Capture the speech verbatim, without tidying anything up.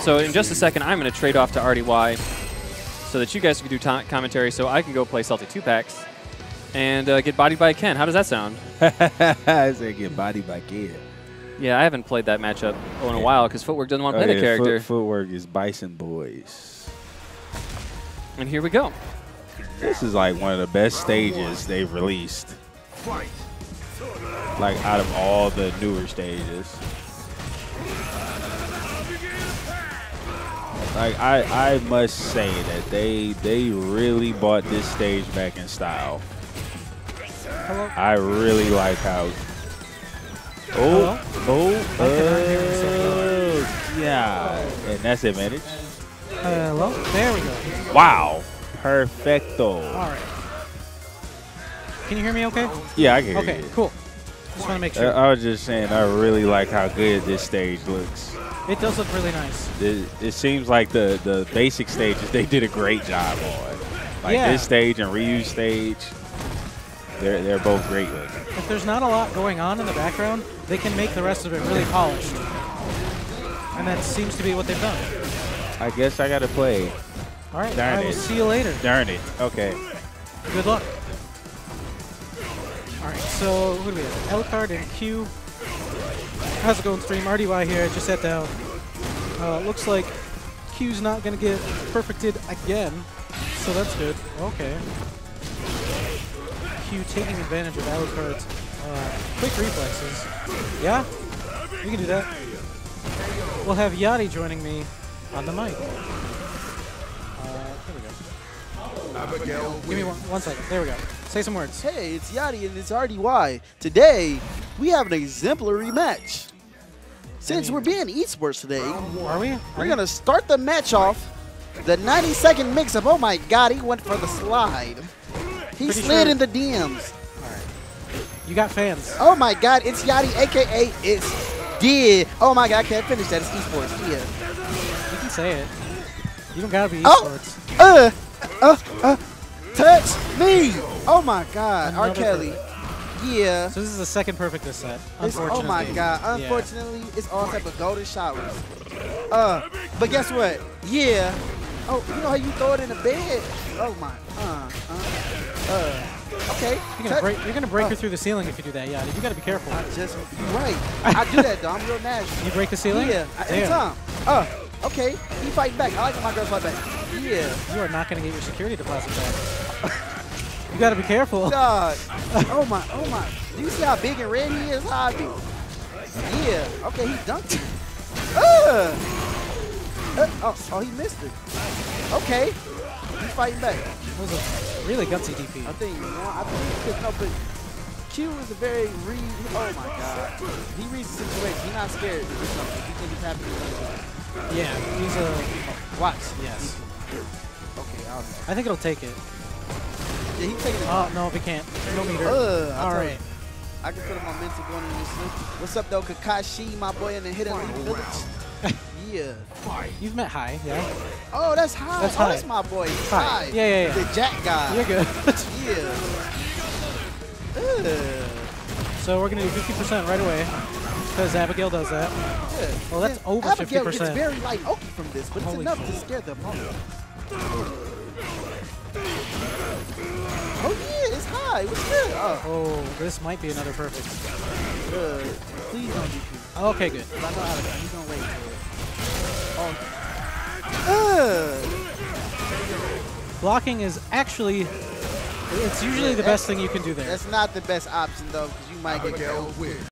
So in just a second, I'm going to trade off to R D Y so that you guys can do commentary so I can go play salty two-packs and uh, get bodied by Ken. How does that sound? I said get bodied by Ken. Yeah, I haven't played that matchup oh, in a while because Footwork doesn't want to oh, play yeah, the character. Foot, footwork is Bison Boys. And here we go. This is like one of the best stages they've released. Like out of all the newer stages. Like I, I must say that they they really bought this stage back in style. Hello? I really like how. Oh, Hello? oh, oh, yeah, and that's advantage. Hello, there we go. Wow, perfecto. All right. Can you hear me? Okay. Yeah, I can. Okay, hear you. Cool. Just want to make sure. I, I was just saying, I really like how good this stage looks. It does look really nice. It, it seems like the, the basic stages, they did a great job on. Like yeah. this stage and reuse stage, they're, they're both great looking. If there's not a lot going on in the background, they can make the rest of it really polished. And that seems to be what they've done. I guess I got to play. All right, Darn I it. will see you later. Darn it. Okay. Good luck. All right, so who do we have? Alucard and Q. How's it going, stream? R D Y here. I just sat down. Uh, looks like Q's not going to get perfected again, so that's good. Okay. Q taking advantage of Alucard's uh, quick reflexes. Yeah? We can do that. We'll have Yachty joining me on the mic. Uh, here we go. Abigail. Give me one, one second. There we go. Say some words. Hey, it's Yachty and it's R D Y. Today, we have an exemplary match. Since we're being esports today, are we? Are we're going to start the match off. The ninety second mix up. Oh my god, he went for the slide. He Pretty slid sure. in the D Ms. All right. You got fans. Oh my god, it's Yachty, a k a it's D. Oh my god, I can't finish that. It's esports. Yeah. You can say it. You don't got to be esports. Oh, uh, uh, uh, touch me. Oh my god, Another R. Kelly. Perfect. Yeah. So this is the second perfect this set. Unfortunately. It's, oh my god. Unfortunately, yeah. it's all type of golden showers. Uh, but guess what? Yeah. Oh, you know how you throw it in the bed? Oh my. Uh. Uh. uh. Okay. You're gonna break. You're gonna break uh. her through the ceiling if you do that. Yeah. You gotta be careful. I just. You're right. I do that though. I'm real nasty. You break the ceiling? Yeah. Every time. Uh. Okay. He fighting back. I like when my girls fight back. Yeah. You are not gonna get your security deposit back. You gotta be careful. God. Oh my, oh my. Do you see how big and red he is? How I do? Yeah. Okay, he dunked it. Uh. Uh, oh, oh, he missed it. Okay. He's fighting back. It was a really gutsy D P. I think, you know, I think he's picking up, but Q is a very read. Oh my god. He reads the situation. He's not scared or something. He thinks it's happening. Yeah, he's a. Oh, watch. Yes. Okay, I'll. I think it'll take it. Yeah, he taking it. Oh, no, we can't. No meter. Uh, All right. I can put my mental going in this thing. What's up, though? Kakashi, my boy in the hidden village. Yeah. You've met High, yeah? Oh, that's High. That's, oh, high. that's my boy. High. Yeah, yeah, yeah. The Jack guy. You're good. Yeah. Uh. So we're going to do fifty percent right away because Abigail does that. Yeah. Well, that's yeah. over Abigail fifty percent. Abigail gets very light oaky from this, but Holy it's enough shit. to scare them off. Oh yeah, it's High. What's good? Oh. oh, this might be another perfect. Uh, please don't D P. Oh, okay, good. I know how to go. He's gonna wait for it. Oh. Uh. Blocking is actually—it's usually yeah, the best thing you can do there. That's not the best option though, because you might get killed.